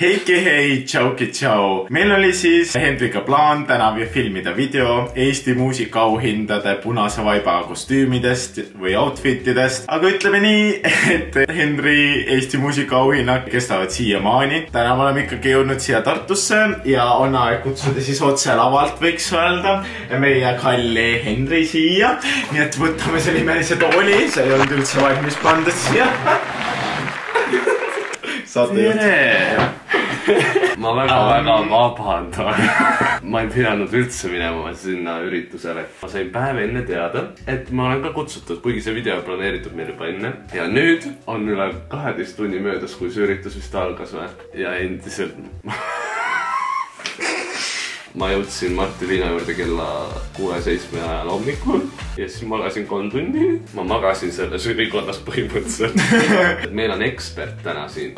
Heike hei, tšauki tšau. Meil oli siis Hendviga plaan täna filmida video Eesti muusikaauhindade punase vaiba kostüümidest või outfitidest. Aga ütleme nii, et Hendri Eesti muusikaauhinnad kestavad siiamaani. Täna me oleme ikkagi jõudnud siia Tartusse ja on aeg kutsuda siis otse lavalt, võiks öelda, meie Kalle Hendri siia. Nii et võtame selle imelise tooli, see ei olnud üldse valmis pandud siia. Saate juurde. Ma väga vabandan. Ma ei pidanud üldse minema sinna üritusele. Ma sain päev enne teada, et ma olen ka kutsutud, kuigi see video planeeritud meil juba enne. Ja nüüd on üle 12 tunni möödas, kui see üritus vist algas või. Ja endiselt ma jõudsin Marti Viina juurde kella 6-7 ajal hommikul ja siis magasin 3 tundi. Ma magasin selle žürikonnas põhimõtteliselt. Meil on ekspert täna siin.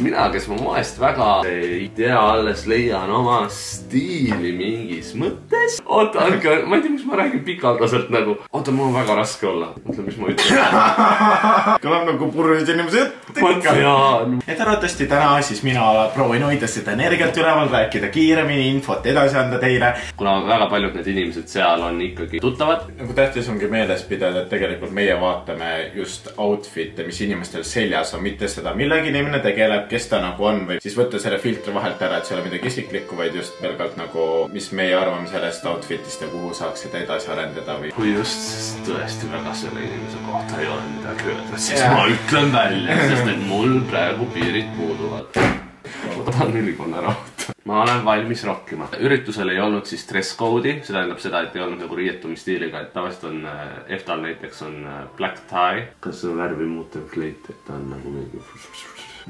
Mina, kes ma moest väga ei tea, alles leian oma stiili mingis mõttes. Oota, ma ei tea, mis ma räägin pikaldaselt nagu. Oota, mul on väga raske olla. Mõtle, mis ma ütlen. Kõlab nagu purjus inimesed. Et arvatavasti täna siis mina proovin hoida seda energiat üleval, rääkida kiiremini, infot edasi anda teile. Kuna väga paljud need inimesed seal on ikkagi tuttavad. Nagu tähtis ongi meeles pidada, et tegelikult meie vaatame just outfite, mis inimestel seljas on, mitte seda millegi inimene tegeleb, kes ta nagu on, või siis võtta selle filtri vahelt ära, et see ei ole midagi isiklikku, vaid just pelgalt nagu, mis meie arvame sellest outfitist ja kuhu saaks seda edasi arendada või. Kui just tõesti väga selle inimese kohta ei ole midagi öelda, siis ma ütlen välja, sest et mul praegu piirid ma tahan ülikonna rahutada. Ma olen valmis rokkima. Üritusel ei olnud siis dress code'i, see tähendab seda, et ei olnud nagu riietumistiiliga, et tavaliselt on Eftal näiteks on black tie. Kas see on värvi muutev kleit, et ta on nagu mingi...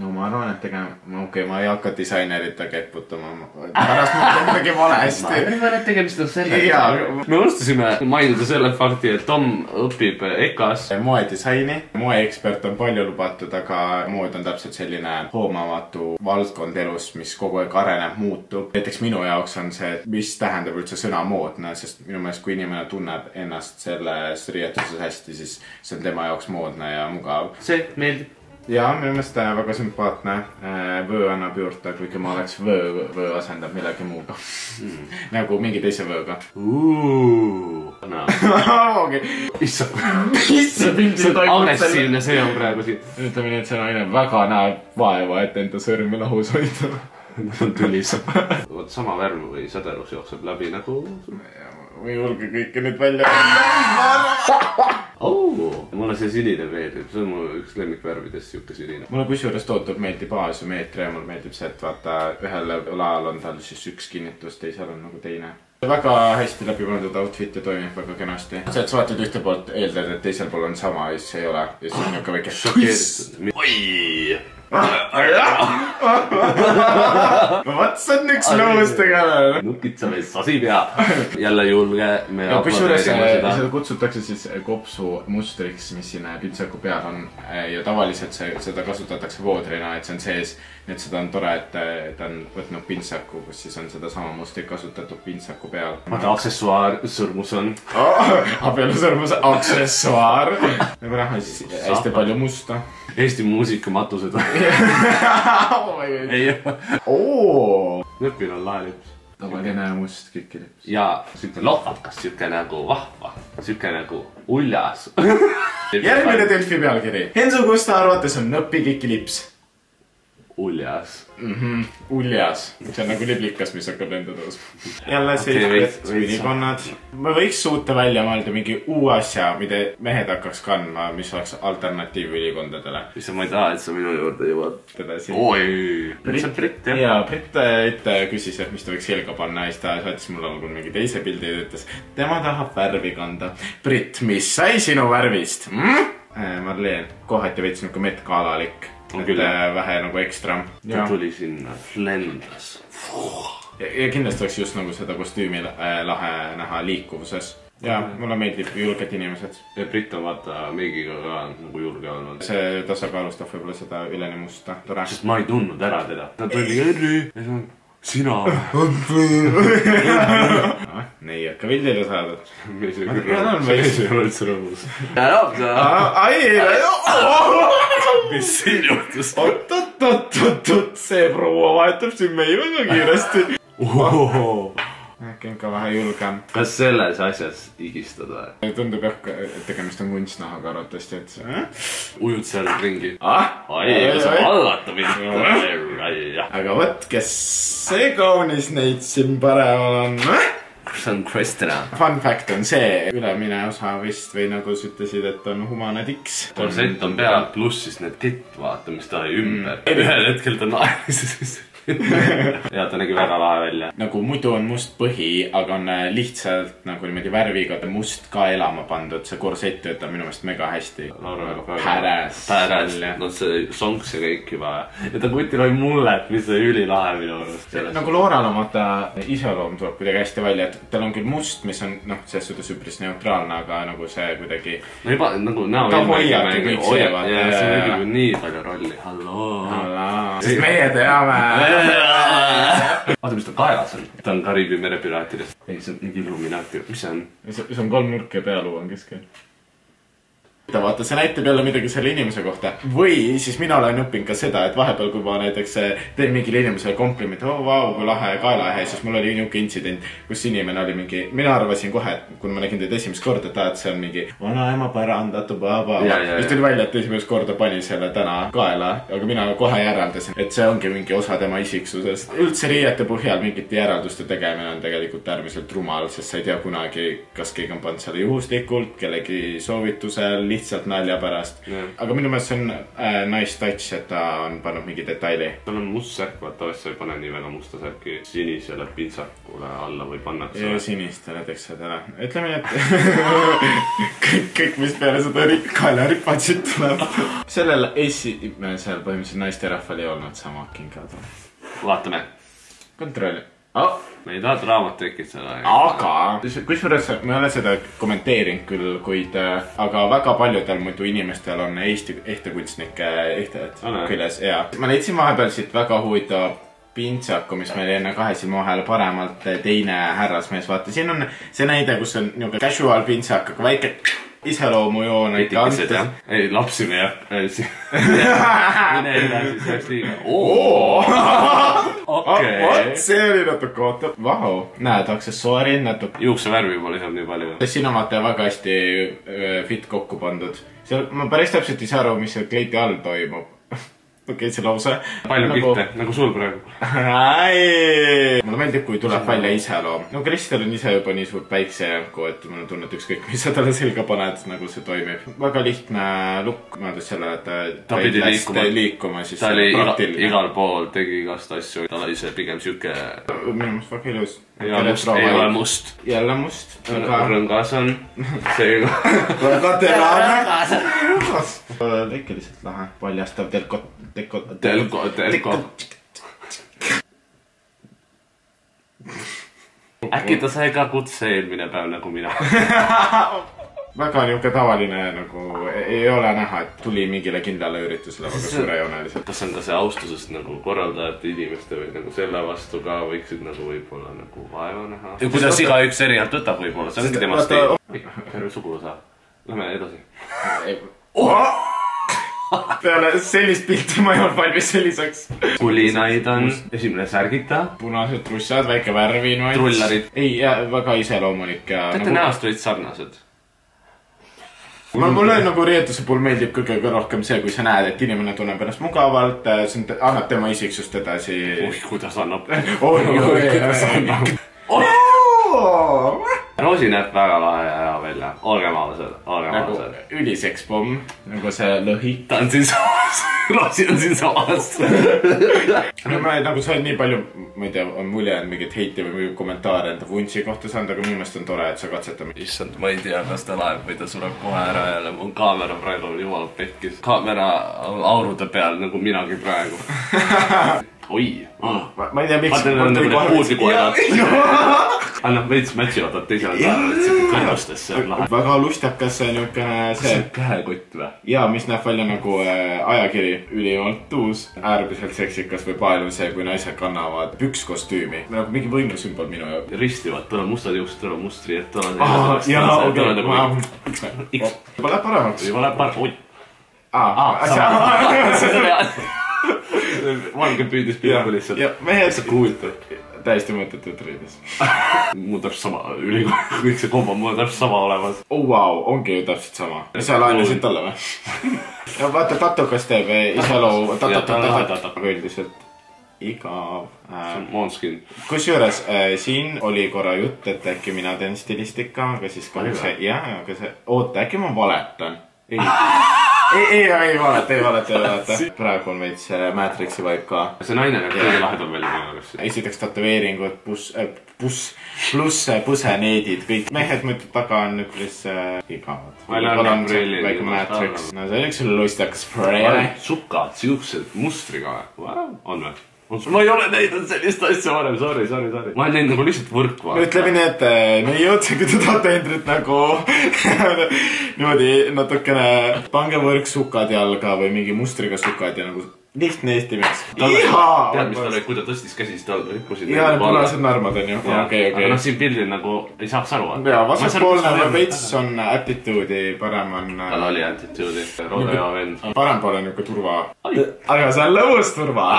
No ma arvan, et tegema... Okei, ma ei hakka disainerita keputama. Pärast ma tegema valesti. Ma arvan, et tegemist on sellega. Me unustasime mainida selle fakti, et Tom õpib EKAS. Moedisaini. Moeekspert on palju lubatud, aga mood on täpselt selline hoomamatu valdkond elus, mis kogu aeg areneb, muutub. Näiteks minu jaoks on see, mis tähendab üldse sõna moodne, sest minu meelest, kui inimene tunneb ennast selles riietuses hästi, siis see on tema jaoks moodne ja mugav. See meeldib. Jaa, minu meelest väga sümpaatne. Vöö annab juurde, kuigi ma oleks vöö asendab millegi muuga. Nagu mingi teise vööga. Issa. Issa pildi toimub selle. Agressiivne see on praegu siit. Ütleme nii, et see naine väga näeb vaeva, et enda sõrmi lahus hoida. Tulis. Võt sama värv või saderus jookseb läbi nagu... Või julge kõike nüüd välja. Mulle see sinine meeldib, see on mu üks lemmikvärvides siuke sinine. Mulle kusjuures tootub meeldib asümmeetria ja mulle meeldib see, et vaata ühel laal on tal siis üks kinnitus, teisel on nagu teine. Väga hästi läbi mõeldud outfit ja toimib väga kenasti. See, et sa vaatad ühte poolt eeldad, et teisel pool on sama, siis see ei ole. Ja siis on niuke väike šokeeritud. Oi! Vats on üks lõus tegele. Nukitsa mees sasi pea. Jälle julge. Ja kusjuures seda kutsutakse siis kopsu mustriks, mis siin pintsaku peal on. Ja tavaliselt seda kasutatakse voodrina, et see on sees. Nüüd seda on tore, et ta on võtnud pintsaku, kus siis on seda sama mustrik kasutatud pintsaku peal. Vaata, aksessuaar, sõrmus on. Abielu sõrmus, aksessuaar. Nagu näha, siis hästi palju musta. Eesti muusikamatused on. Lõpil on laelips. Tavaline must kikilips. Ja siuke lohvakas, siuke nagu vahva, siuke nagu uljas. Järgmine Delfi pealkiri. Hensu, kus ta arvates on nõppi kikilips? Uljas. Uljas. See on nagu liblikas, mis hakkab enda tõus. Jälle sellised ülikonnad. Me võiks suuta välja mõelda mingi uue asja, mida mehed hakkaks kandma, mis oleks alternatiiv ülikondadele. Mis ma ei taha, et sa minu juurde jõuad. Oi! Britt, jah? Jaa, Britt küsis, et mis ta võiks selga panna. Ja siis ta saatis mulle algul mingi teise pildi ja ütles, tema tahab värvi kanda. Britt, mis sai sinu värvist? Marleen, kohati veits niuke metkaalalik. On küll vähe nagu ekstra. Ta tuli sinna flendas. Ja kindlasti oleks just nagu seda kostüümi lahe näha liikuvuses. Ja mulle meeldib julged inimesed. Ja Britta on vaata meigiga ka nagu julge olnud. See tasakaalustab võib-olla seda üleni musta. Sest ma ei tundnud ära teda. Ta tuli erri. Ja see on sina. Nei hakka vildile saadud. Mees ei ole üldse rõhus. Ai, ei, ei, ei. vissiin johtus. Ottut, se proua vaihtuu sinne ihan kiireesti. Ohoho. Kenkä vähän julkaan. Kas sellaisessa asiassa ikistataan? Tuntuu ehkä, että kämistä on kunstnahakarottista, et sä? Ujut siellä rinkiin. Ai, se on vallattu vittu. Aga võt, kes see kaunis neid siin paremal on? See on Kristina. Fun fact on see, ülemine osa vist või nagu ütlesid, et on humanetiks. Korsett on pea pluss siis need titt vaata, mis ta ei ümber. Ühel hetkel ta naeris. Ja ta nägi väga lahe välja. Nagu muidu on must põhi, aga on lihtsalt nagu niimoodi värviga must ka elama pandud. See korsett töötab minu meelest mega hästi. Päräs. No see sonks ja kõik juba. Ja ta kutil oli mulle, et mis see üli lahe minu arust. Nagu Looral omata iseloom tuleb kuidagi hästi välja. Tal on küll must, mis on selles suhtes üpris neutraalne, aga nagu see kuidagi nagu näo ilmegi hoiavad. Ja see on muidugi nii palju rolli. Halloo. Sest meie teame. Vaata, mis ta kajas on. Ta on Karibi merepiraatidest. Ei, see on mingi luminaatio. Mis see on? See on kolm nurke ja pealuu on keskel. Vaata, see näitab jälle midagi selle inimese kohta. Või siis mina olen õppinud ka seda, et vahepeal kui ma näiteks teen mingile inimesele kompliment, oh vau, kui lahe kaelahe, siis mul oli niuke intsident, kus inimene oli mingi, mina arvasin kohe, kun ma nägin teid esimest korda, et see on mingi vana ema parandatu, siis tuli välja, et esimest korda pani selle täna kaela, aga mina kohe järeldasin, et see ongi mingi osa tema isiksusest. Üldse riiete põhjal mingite järelduste tegemine on tegelikult äärmiselt rumal, sest sa ei tea kunagi, kas keegi on pannud selle juhuslikult, kellegi soovitusel, lihtsalt nalja pärast. Aga minu meelest see on nice touch, et ta on pannud mingi detaili. Tal on must särk, vaata, ois sa ei pane nii väga musta särki sinisele pintsakule alla või pannakse. Joo, sinistele teeks seda. Ütleme, et kõik, mis peale seda kaela ripatsid tuleb. Sellel esimesel põhimõtteliselt naisterahval ei olnud sama kingad. Vaatame. Kontrolli. Me ei taha draamat tekid seda. Aga kusjuures me olen seda kommenteerinud küll, kuid aga väga paljudel muidu inimestel on Eesti ehtekunstnike ehtajad küljes. Ma leidsin vahepeal siit väga huvitav pintsaku, mis meil enne kahe silma vahel paremalt teine härrasmees vaata. Siin on see näide, kus on niuke casual pintsak, aga väike iseloomu joon. Ei, lapsi me jätkasi. Mine edasi, see oleks liiga. Okei. See oli natuke ootab. Vau. Näed, aksessuaari natuke. Juukse värvi pole seal nii palju. Siin on vaata väga hästi fit kokku pandud. Ma päris täpselt ei saa aru, mis seal kleiti all toimub. Okei, see lause. Palju pilte, nagu sul praegu. Mulle meeldib, kui tuleb välja iseloom. No Kristel on ise juba nii suur päiksejälku, et mul on tunne, et ükskõik, mis sa talle selga paned, nagu see toimib. Väga lihtne lukk, mõeldus selle, et ta pidi liikuma. Ta oli igal pool, tegi igast asju. Ta oli ise pigem siuke... Minu must väga ilus. Ei ole must. Jälle must. Rõngas on. Seega. Rõngateraane. Tekeliselt lahe. Paljastav telkot. Telko. Äkki ta sai ka kutse eelmine päev nagu mina. Väga niuke tavaline, nagu ei ole näha, et tuli mingile kindlale üritusele väga suurejooneliselt. Kas on ka see austusest nagu korraldajate inimeste või nagu selle vastu ka võiksid nagu võib-olla nagu vaeva näha? Kuidas iga üks erialt võtab võib-olla, see ongi temast ei. Härve sugulusa. Lähme edasi. Oha! Peale sellist pilti ma ei olnud valmis selliseks. Kulinaid on esimene särgita. Punased trussad, väike värvinuid. Trullarid. Ei, väga iseloomulik. Teate näost võid sarnased. Mulle nagu riietuse puhul meeldib kõige rohkem see, kui sa näed, et inimene tunneb ennast mugavalt. See annab tema isiksust edasi. Oi, kuidas annab. Roosi näeb väga lahe ja hea välja. Olgem alased. Nagu üliseks pomm. Nagu see lõhi. Ta on siin samas. Roosi on siin samas. Nagu sa oled nii palju, ma ei tea, on mulje on mingit heiti või kommentaare enda vuntsi kohta saanud, aga minu meelest on tore, et sa katsetame. Issand, ma ei tea, kas ta laeb või ta sureb kohe ära jälle. Mu kaamera praegu on jumala pehkis. Kaamera aurude peal nagu minagi praegu. Oi. Ma ei tea, miks. Vaatele on nagu puudliku ajad. Annab veits mätsi otat teisele taevale, et see kõrvustes see on lahe. Väga lustakas see niukene see... Käekott või? Jaa, mis näeb välja nagu ajakiri ülimalt uus. Äärmiselt seksikas või paelu see, kui naised kannavad pükskostüümi. Nagu mingi võimlusümbol minu jaob. Ristivad, tuleb mustad juuksed, tuleb mustri, et tuleb... Jaa, okei. Juba läheb paremaks. Juba läheb paremaks. Vanke pyytis pilkulissa. Ja mehän se kuultiin. Täysin muotettu riitis. Mulla on sama yli kuin se kompa, mulla on sama olemassa. Oh wow, onkin jotain sit samaa. Sä lainasit tälle vai? Ja vaatte Tatukas TV, isälo, Tatu Viltiset. Ikav. Monskin. Kusjuures siin oli korra juttu, että äkki minä teen stilistikkaa, aga siis kun se jää, aga se... Oota, äkki mä valetan. Ei. Ei valeta. Praegu on veits Matrixi vaikka. See nainen on kõige lahedam välja mõelus. Esiteks tatueeringud, puseneedid, kõik mehed mõtled taga on üpris igavad. Väike Matrix. No see on üks luistakas praegu. Sukkad, siuksed, mustriga. On või? Ma ei ole näinud sellist asja varem, sorry. Ma olen näinud nagu lihtsalt võrkva. Ütleme nii, et me ei jõudse, kui te tahate Hendrit nagu niimoodi natukene pange võrksukad jalga või mingi mustriga sukad ja nagu lihtne Eesti mees. Tead, mis talle, kui ta tõstis käsi, siis ta rikkusid. Jaa, need punased narmad on ju. Aga noh, siin pildil nagu ei saaks aru. Jaa, vastaspoolne veits on attitude'i, parem on... Tal oli attitude'i. Roode ja vend. Parem pole niuke turva. Aga see on lõus turva.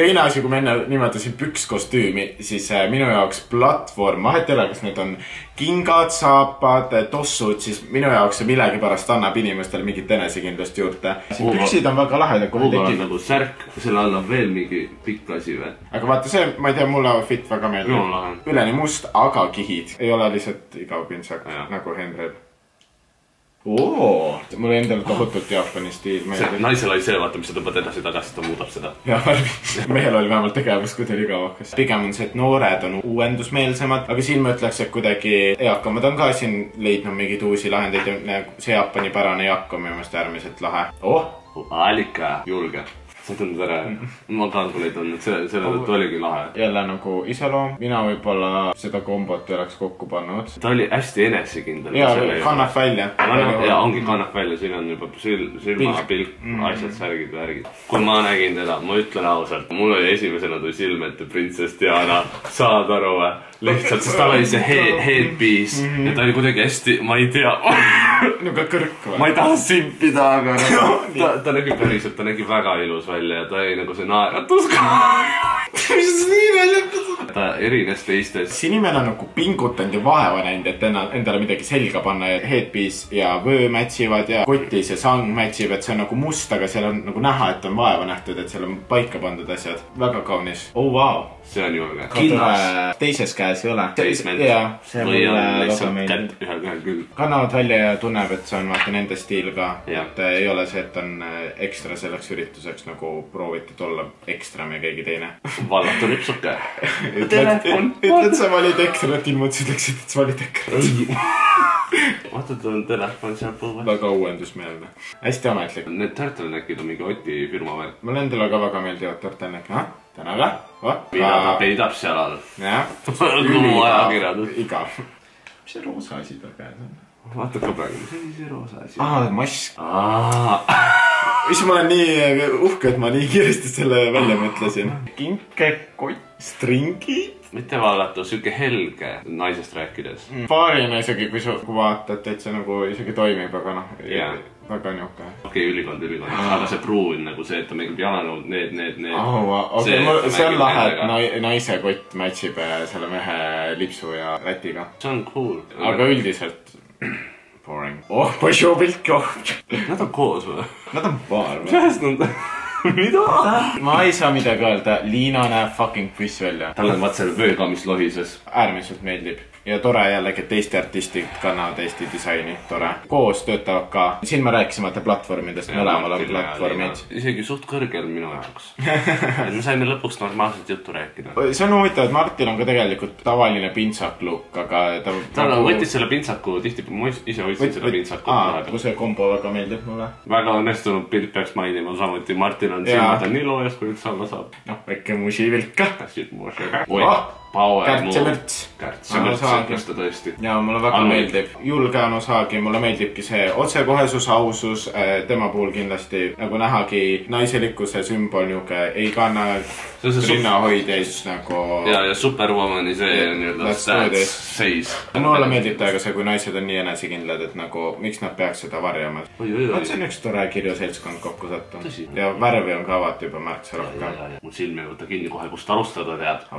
Teine asju, kui ma enne nimetasin pükskostüümi, siis minu jaoks platvorm, vahet ei ole, kas need on kingad, saapad, tossud, siis minu jaoks see millegi pärast annab inimestele mingit enesekindlust juurde. Siin püksid on väga lahedad, kui tekib. Uga on nagu särk, selle all on veel mingi pikk asi või? Aga vaata see, ma ei tea, mulle fit väga meeldib. Üleni must, aga kihid. Ei ole lihtsalt igav pintsak, nagu Hendrel. Ooo! Mulle endal kohutult Jaapani stiil meeldib. Naisel oli see, vaata, mis sa tõmbad edasi tagasi, ta muudab seda. Jaa, värvi. Mehel oli vähemalt tegevus, kui teil igavakas. Pigem on see, et noored on uuendusmeelsemad, aga siin ma ütleks, et kuidagi eakamad on ka siin leidnud mingid uusi lahendeid ja see Jaapani pärane eakam on minu meelest äärmiselt lahe. Oh! Alika! Julge! Sa tundud ära, ma kalkulei tundnud, selle tõttu oligi lahe. Jälle nagu iseloom, mina võibolla seda kombot oleks kokku pannud. Ta oli hästi enesekindel. Jaa, kannab välja. Jaa, ongi kannab välja, siin on juba silmapilk, asjad, särgid, värgid. Kui ma nägin teda, ma ütlen ausalt, mul oli esimesena tuli silme, et printsess Diana, saad aru või? Lihtsalt, sest tal oli see headpiece ja ta oli kuidagi hästi, ma ei tea. Nuga kõrk või? Ma ei taha simpida, aga ta nägi päriselt, ta nägi väga ilus välja ja ta oli nagu see naeratus ka. Mis nii väljakas? Ta erines teistes. See inimene on nagu pingutanud ja vaeva näinud, et endale midagi selga panna ja headpiece ja vöö mätsivad ja kotis ja sang mätsib, et see on nagu must, aga seal on nagu näha, et on vaeva nähtud, et seal on paika pandud asjad. Väga kaunis. Oh wow! See on julge. Kinnas. Teises käes ei ole. Jaa. Või on lihtsalt kätt ühel küll. Kannavad välja ja tunneb, et see on vaata nende stiil ka. Et ei ole see, et on ekstra selleks ürituseks nagu proovitud olla ekstra me keegi teine. Vallatu ripsuke. Ütled sa valid ekstrat, ilmutsid läksid, et sa valid ekstrat. Vaata, ta on telefon seal põlvast. Väga uuendusmeelne. Hästi ametlik. Need turtlenäkid on mingi Oti firma värk. Mul endale ka väga meeldivad turtlenäkid. Tänaga? Mida ta peidab seal all. Jah. Lumu ajakirjadus. Igav. Mis see roosa asi ta käes on? Vaata ka praegu, mis oli see roosa asi? Aa, mask. Mis ma olen nii uhke, et ma nii kiiresti selle välja mõtlesin. Kinkekott, stringid. Mitte vaadata, siuke helge naisest rääkides. Paarina isegi, kui sa vaatad, et see nagu isegi toimib, aga noh, väga niuke. Okei, ülikond. Aga see pruun nagu see, et ta mängib jalanõud, need. See on lahe, et naise kott matchib selle mehe lipsu ja rätiga. See on cool. Aga üldiselt... Boring. Oh, poisjoobilk, oh! Nad on koos või? Nad on paar või? Pärast nad... Mida? Ma ei saa midagi öelda, Liina näeb fucking piss välja. Tal on vaat selle vööga, mis lohises. Äärmiselt meeldib. Ja tore jällegi, et Eesti artistid kannavad Eesti disaini, tore. Koos töötavad ka. Siin me rääkisime, et platvormidest mõlemal on platvormid. Isegi suht kõrgel minu jaoks. Me saime lõpuks normaalselt juttu rääkida. See on huvitav, et Martin on ka tegelikult tavaline pintsakluk, aga ta... Ta võttis selle pintsaku, tihti ma ise võtsin selle pintsaku. Kui see kombo väga meeldib mulle. Väga õnnestunud pilt peaks mainima, samuti Martin on silmata nii loojas, kui üks sama saab. Noh, väike musiivilka. Siit muusega. Power Kärtsemärts, kas ta tõesti. Jaa, mulle väga meeldib. Julge on osaagi, mulle meeldibki see otsekohesus, ausus, tema puhul kindlasti nagu nähagi naiselikkuse sümbool niuke, ei kanna rinnahoideisus nagu. Jaa, ja superwomani see on nii-öelda stats seis. Mulle meeldib ta, aga see, kui naised on nii enesekindlad, et nagu miks nad peaks seda varjama. Oot, see on üks tore kirjaseltskond kokku sattunud. Ja värvi on ka avati juba märksa rohkem. Mul silmi võtta kinni kohe, kust alustada tead.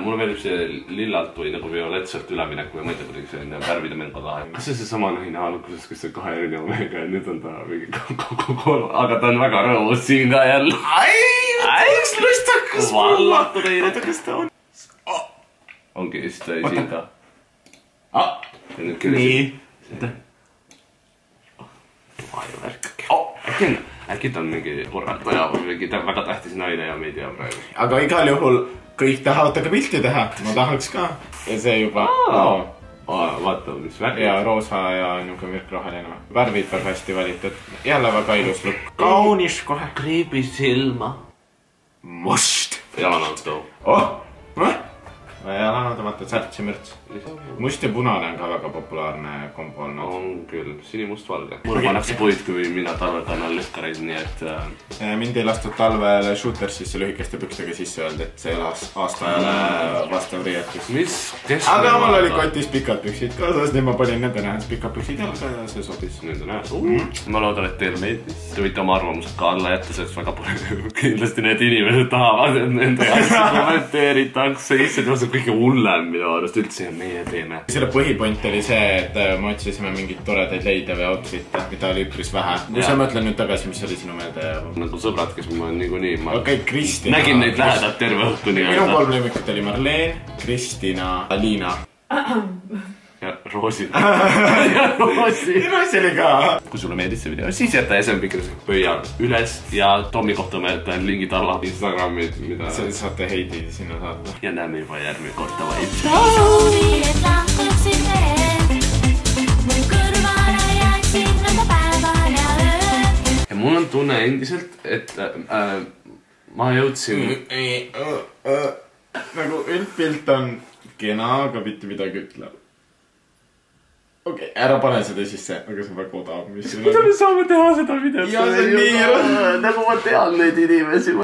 Mulle meeldib see lillalt või nagu violetselt ülemineku ja mõte kuidagi see värvide mängu tahe. Kas see sama nähine alguses, kus see kahe erineva mängu ja nüüd on ta mingi kogu, aga ta on väga rõõmus siin ka jälle. Ai, üks lustakas mulla. Vallatud, kas ta on. Ongi, siis ta ei siin ka. Nii. Vaju värkake. Äkki on. Äkki ta on mingi korraldaja või mingi väga tähtis naine ja me ei tea praegu. Aga igal juhul kõik tahavad taga pilti teha. Ma tahaks ka. Ja see juba... Vaata, mis värvid. Jaa, roosa ja niuke mirkroheline. Värvid peab hästi valitud. Jälle väga ilus lukk. Kaunis kohe. Kriibi silma. Must. Jalanalt too. Jalanaldamata särtsi mürts. Must ja punane on ka väga populaarne kombo olnud. On küll, sinimustvalge. Mul paneks puid, kui mina talvetan on lüskareid, nii et... Mind ei lastud talvele shootersisse lühikeste pükstega sisse öelda, et see aastaajale vastav riietus. Mis? Aga mul oli kotis pikad püksid kaasas, nii ma panin nende nähes pikad püksid ja see sobis. Nende nähes. Ma loodan, et teil meeldis. Te võite oma arvamused ka alla jätta, see oleks väga palju. Kindlasti need inimesed tahavad, et nende asja kommenteeritakse ise. Kõige hullem, mida arvast üldse meie teeme. Selle põhipoint oli see, et me otsisime mingid toredaid leide või outfit'e, mida oli üpris vähe. Kui sa mõtlen nüüd tagasi, mis oli sinu meelde? Nagu sõbrad, kes ma niikuinii... Okei, Kristina... Nägin neid lähedalt terve õhtuni. Minu kolm lemmikud oli Marleen, Kristina, Alina. Ja Roosi. Ja Roosi oli ka. Kui sulle meeldis see video, siis jäta SM-pikirjasega pöia üles ja Tommi kohta me jätan lingid alla Instagramid, mida... Saate heidi sinna saata. Ja näeme juba järgmine korda vaid. Tommi, et lahtuks siin veel, mul kõrvale jääksin mõnda päeval ja ööd. Ja mul on tunne endiselt, et ma jõudsin... Nagu üldpilt on kena, aga mitte midagi ütleb. Okei, ära pane seda sisse, aga see on väga odav, mis siin on. Mida me saame teha seda videot? Jaa, see on nii rõõm. Nagu ma tean neid inimesi.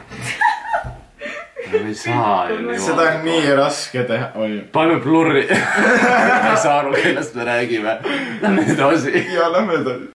Me ei saa ju niimoodi. Seda on nii raske teha. Paneme blurri. Me ei saa aru, kellest me räägime. Lähme edasi. Jaa, lähme edasi.